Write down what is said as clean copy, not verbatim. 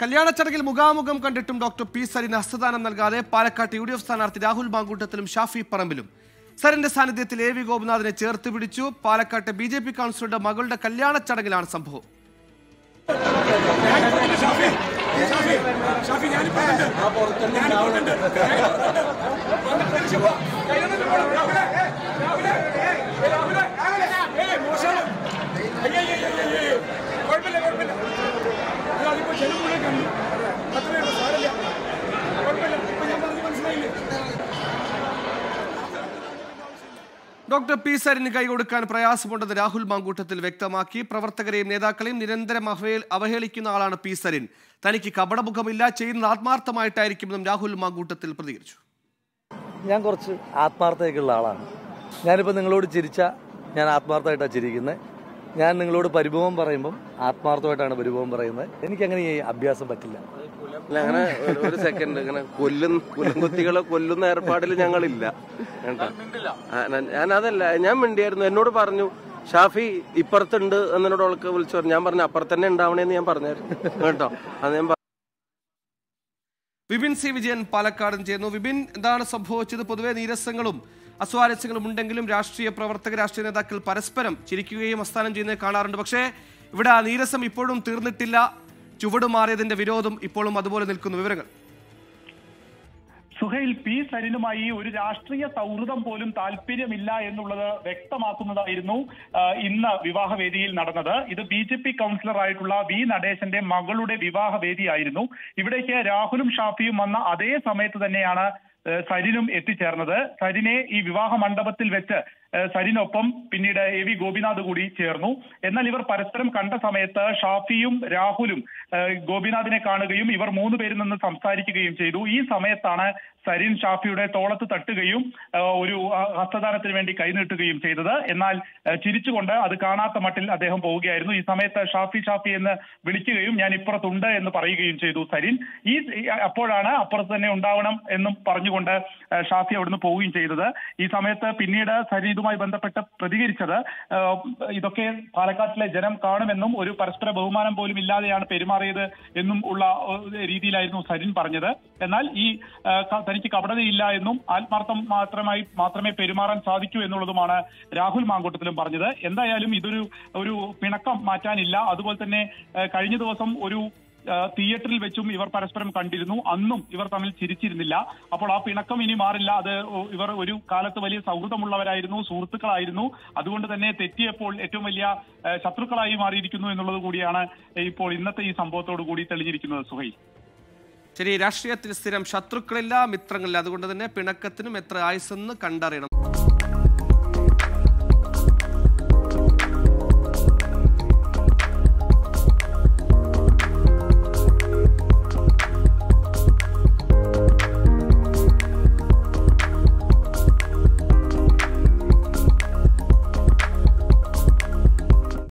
കല്യാണച്ചടങ്ങിൽ മുഖാമുഖം കണ്ടിട്ടും doctor P സരിന് ഹസ്തദാനം നൽകാതെ പാലക്കാട് യുഡിഎഫ് സ്ഥാനാർത്ഥി രാഹുൽ മാങ്കൂട്ടത്തിലും ഷാഫി പറമ്പിലും സരിന്റെ സാന്നിധ്യത്തിൽ എ വി ഗോപനാഥിനെ ചേർത്ത് പിടിച്ചു. പാലക്കാട്ട് ബിജെപി കൗൺസിലറുടെ മകളുടെ കല്യാണച്ചടങ്ങിലാണ് സംഭവം. ഡോക്ടർ പി സരിന് കൈകൊടുക്കാൻ പ്രയാസമുണ്ടെന്ന് രാഹുൽ മാങ്കൂട്ടത്തിൽ വ്യക്തമാക്കി. പ്രവർത്തകരെയും നേതാക്കളെയും നിരന്തരം അവഹേളിക്കുന്ന ആളാണ് പി സരിൻ. തനിക്ക് കപടമുഖമില്ല, ചെയ്യുന്നത് ആത്മാർത്ഥമായിട്ടായിരിക്കുമെന്നും രാഹുൽ മാങ്കൂട്ടത്തിൽ പ്രതികരിച്ചു. ഞാൻ കുറച്ച് ആത്മാർത്ഥതയ്ക്കുള്ള ആളാണ്. ഞാനിപ്പോൾ നിങ്ങളോട് ചിരിച്ചാൽ ഞാൻ ആത്മാർത്ഥമായിട്ടാണ് ചിരിക്കുന്നത്. ഞാൻ നിങ്ങളോട് പരിഭവം പറയുമ്പം ആത്മാർത്ഥമായിട്ടാണ് പരിഭവം പറയുന്നത്. എനിക്കങ്ങനെ ഈ അഭ്യാസം പറ്റില്ല. അങ്ങനെ ഒരു സെക്കൻഡ് ഇങ്ങനെ കുലംകുത്തികളെ കൊല്ലുന്ന ഏർപ്പാടിൽ ഞങ്ങളില്ല. ഞാൻ മിണ്ടിയായിരുന്നു. എന്നോട് പറഞ്ഞു ഷാഫി ഇപ്പുറത്തുണ്ട് എന്നോട് അവൾക്ക് വിളിച്ചു പറഞ്ഞു. ഞാൻ പറഞ്ഞു അപ്പുറത്തന്നെ ഉണ്ടാവണേന്ന് ഞാൻ പറഞ്ഞായിരുന്നു കേട്ടോ. അത് ഞാൻ. വിപിൻ സി വിജയൻ പാലക്കാടും ചേർന്നു. വിപിൻ, എന്താണ് സംഭവിച്ചത്? പൊതുവെ നീരസങ്ങളും അസ്വാരസ്യങ്ങളും ഉണ്ടെങ്കിലും രാഷ്ട്രീയ പ്രവർത്തകർ, രാഷ്ട്രീയ നേതാക്കൾ പരസ്പരം ചിരിക്കുകയും അസ്ഥാനം ചെയ്യുന്നത് കാണാറുണ്ട്. പക്ഷേ ഇവിടെ ആ നീരസം ഇപ്പോഴും തീർന്നിട്ടില്ല. ചുവടുമാറിയതിന്റെ വിരോധം ഇപ്പോഴും അതുപോലെ നിൽക്കുന്നു. വിവരങ്ങൾ സുഹൈൽ, പി സരിനുമായി ഒരു രാഷ്ട്രീയ സൗഹൃദം പോലും താല്പര്യമില്ല എന്നുള്ളത് വ്യക്തമാക്കുന്നതായിരുന്നു ഇന്ന് വിവാഹവേദിയിൽ നടന്നത്. ഇത് ബി ജെ പി കൗൺസിലറായിട്ടുള്ള വി നടേശന്റെ മകളുടെ വിവാഹവേദിയായിരുന്നു. ഇവിടേക്ക് രാഹുലും ഷാഫിയും വന്ന അതേ സമയത്ത് തന്നെയാണ് സരിനും എത്തിച്ചേർന്നത്. സരിനെ ഈ വിവാഹ മണ്ഡപത്തിൽ വെച്ച് സരിനൊപ്പം പിന്നീട് എ വി ഗോപിനാഥ് കൂടി ചേർന്നു. എന്നാൽ ഇവർ പരസ്പരം കണ്ട സമയത്ത് ഷാഫിയും രാഹുലും ഗോപിനാഥിനെ കാണുകയും ഇവർ മൂന്നുപേരിൽ നിന്ന് സംസാരിക്കുകയും ചെയ്തു. ഈ സമയത്താണ് സരിൻ ഷാഫിയുടെ തോളത്ത് തട്ടുകയും ഒരു ഹസ്തദാനത്തിന് വേണ്ടി കൈനീട്ടുകയും ചെയ്തത്. എന്നാൽ ചിരിച്ചുകൊണ്ട് അത് കാണാത്ത മട്ടിൽ അദ്ദേഹം പോവുകയായിരുന്നു. ഈ സമയത്ത് ഷാഫി എന്ന് വിളിക്കുകയും ഞാൻ ഇപ്പുറത്തുണ്ട് എന്ന് പറയുകയും ചെയ്തു സരിൻ. ഈ അപ്പോഴാണ് അപ്പുറത്ത് തന്നെ ഉണ്ടാവണം എന്നും പറഞ്ഞുകൊണ്ട് ഷാഫി അവിടുന്ന് പോവുകയും ചെയ്തത്. ഈ സമയത്ത് പിന്നീട് സരിൻ ഇതുമായി ബന്ധപ്പെട്ട് പ്രതികരിച്ചത് ഇതൊക്കെ പാലക്കാട്ടിലെ ജനം കാണുമെന്നും ഒരു പരസ്പര ബഹുമാനം പോലും ഇല്ലാതെയാണ് പെരുമാറിയത് എന്നും ഉള്ള രീതിയിലായിരുന്നു സരിൻ പറഞ്ഞത്. എന്നാൽ ഈ തനിക്ക് കപടതയില്ല എന്നും ആത്മാർത്ഥം മാത്രമേ പെരുമാറാൻ സാധിക്കൂ എന്നുള്ളതുമാണ് രാഹുൽ മാങ്കൂട്ടത്തിലും പറഞ്ഞത്. എന്തായാലും ഇതൊരു പിണക്കം മാറ്റാനില്ല. അതുപോലെ തന്നെ കഴിഞ്ഞ ദിവസം ഒരു തിയേറ്ററിൽ വെച്ചും ഇവർ പരസ്പരം കണ്ടിരുന്നു. അന്നും ഇവർ തമ്മിൽ ചിരിച്ചിരുന്നില്ല. അപ്പോൾ ആ പിണക്കം ഇനി മാറില്ല. അത് ഇവർ ഒരു കാലത്ത് വലിയ സൗഹൃദമുള്ളവരായിരുന്നു, സുഹൃത്തുക്കളായിരുന്നു. അതുകൊണ്ട് തന്നെ തെറ്റിയപ്പോൾ ഏറ്റവും വലിയ ശത്രുക്കളായി മാറിയിരിക്കുന്നു എന്നുള്ളത് കൂടിയാണ് ഇപ്പോൾ ഇന്നത്തെ ഈ സംഭവത്തോടു കൂടി തെളിഞ്ഞിരിക്കുന്നത് സുഹൈൽ. ശരി, രാഷ്ട്രീയത്തിൽ സ്ഥിരം ശത്രുക്കളില്ല, മിത്രങ്ങളില്ല. അതുകൊണ്ട് തന്നെ പിണക്കത്തിനും എത്ര ആയുസെന്ന് കണ്ടറിയണം.